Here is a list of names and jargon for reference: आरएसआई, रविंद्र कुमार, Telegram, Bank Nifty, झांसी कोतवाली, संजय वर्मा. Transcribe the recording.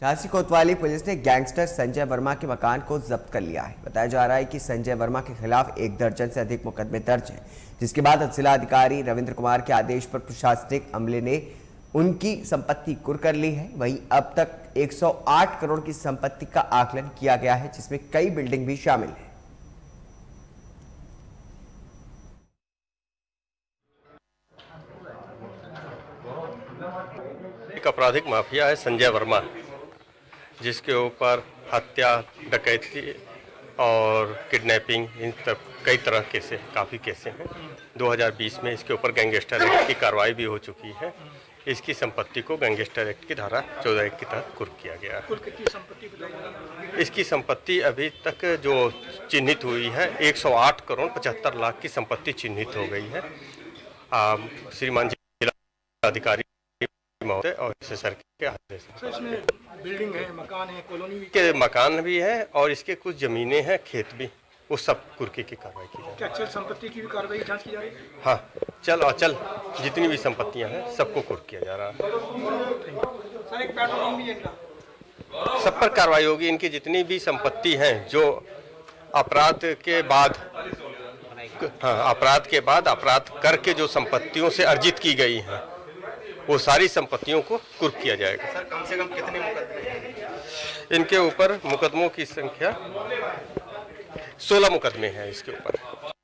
झांसी कोतवाली पुलिस ने गैंगस्टर संजय वर्मा के मकान को जब्त कर लिया है। बताया जा रहा है कि संजय वर्मा के खिलाफ 1 दर्जन से अधिक मुकदमे दर्ज हैं, जिसके बाद जिला अधिकारी रविंद्र कुमार के आदेश पर प्रशासनिक अमले ने उनकी संपत्ति कुर्क कर ली है। वहीं अब तक 108 करोड़ की संपत्ति का आकलन किया गया है, जिसमें कई बिल्डिंग भी शामिल है। एक आपराधिक माफिया है संजय वर्मा, जिसके ऊपर हत्या, डकैती और किडनैपिंग इन कई तरह केसे काफ़ी केसें हैं। 2020 में इसके ऊपर गैंगस्टर एक्ट की कार्रवाई भी हो चुकी है। इसकी संपत्ति को गैंगस्टर एक्ट की धारा 14(1) के तहत कुर्क किया गया है। इसकी संपत्ति अभी तक जो चिन्हित हुई है 108 करोड़ 75 लाख की संपत्ति चिन्हित हो गई है। श्रीमान जिला अधिकारी और सर के इसमें बिल्डिंग है, मकान है, कॉलोनी के मकान भी है और इसके कुछ जमीनें हैं, खेत भी, वो सब कुर्की की कार्रवाई की जाए। अचल संपत्ति की भी कार्रवाई जांच की जा रही है। हाँ, चल अचल जितनी भी संपत्तियां हैं सबको कुर्क किया जा रहा है। सब पर कार्रवाई होगी। इनकी जितनी भी संपत्ति है जो अपराध के बाद अपराध करके जो संपत्तियों से अर्जित की गई है, वो सारी संपत्तियों को कुर्क किया जाएगा। सर, कम से कम कितने मुकदमे? इनके ऊपर मुकदमों की संख्या 16 मुकदमे हैं इसके ऊपर।